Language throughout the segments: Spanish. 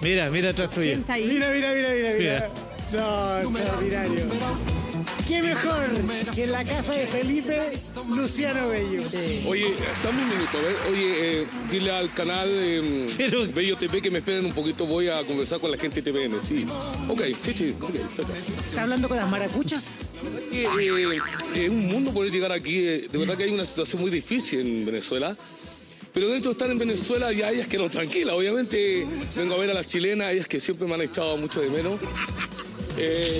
Mira, mira atrás tuyo. ¿Quién está ahí? Mira, mira, mira, mira, mira. No, extraordinario. Qué mejor que en la casa de Felipe Luciano Bello. Sí. Oye, dame un minuto, oye, dile al canal Bello TV que me esperen un poquito, voy a conversar con la gente de TVN, sí. Ok, sí, okay, ¿está hablando con las maracuchas? Es un mundo poder llegar aquí, de verdad que hay una situación muy difícil en Venezuela. Pero dentro de estar en Venezuela ya ellas quedaron tranquilas, obviamente vengo a ver a las chilenas, ellas que siempre me han echado mucho de menos.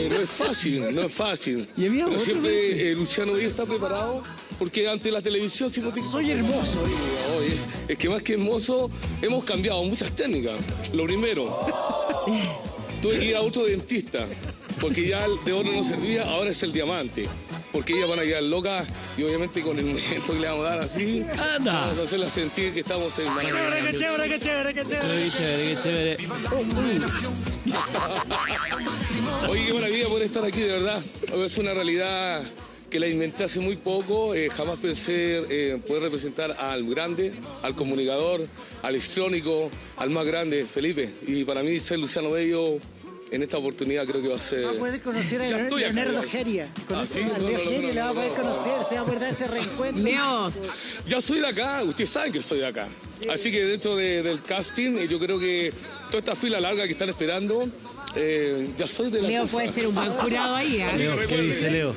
No es fácil, no es fácil. Y a mí pero siempre Luciano Bello está preparado porque ante la televisión si no te... Soy hermoso. Oh, es que más que hermoso hemos cambiado muchas técnicas. Lo primero, tuve que ir a otro dentista porque ya el de oro no servía, ahora es el diamante. Porque ellas van a quedar locas y obviamente con el momento que le vamos a dar así, anda, vamos a hacerlas sentir que estamos en... ¡Qué chévere, qué chévere, qué chévere, qué chévere! ¡Qué chévere, qué chévere! Oye, qué maravilla poder estar aquí, de verdad. Es una realidad que la inventé hace muy poco. Jamás pensé poder representar al grande, al comunicador, al histrónico, al más grande, Felipe. Y para mí ser Luciano Bello... En esta oportunidad creo que va a ser... Va a poder conocer a Leo Jeria. Ah, ¿sí? A Leo Jeria le va a poder conocer, se va a poder ese reencuentro. Leo. Ya soy de acá, ustedes saben que soy de acá. Así que dentro del casting, yo creo que toda esta fila larga que están esperando, ya soy de la Leo cosa. Puede ser un buen jurado ahí, ¿eh? Leo, ¿qué dice Leo?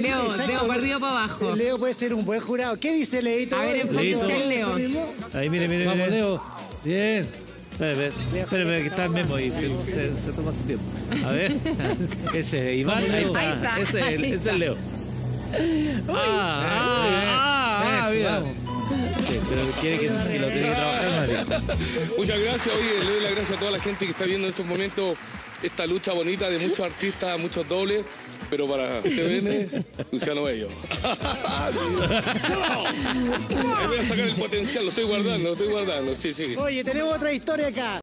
Leo, perdido para abajo. Leo puede ser un buen jurado. ¿Qué dice Leito? A ver, enfóquense en Leo. Ahí, mire, mire. Vamos, Leo. Bien. Espérame, que está el memo ahí, se toma su tiempo. A ver, ese es Iván, ahí está, ese es el Leo. Mira. Sí, pero quiere que lo tenga que trabajar más. Muchas gracias, oye, le doy las gracias a toda la gente que está viendo en estos momentos esta lucha bonita de muchos artistas, muchos dobles, pero para TVN, Luciano Bello. Voy a sacar el potencial, lo estoy guardando, sí, sí. Oye, tenemos otra historia acá.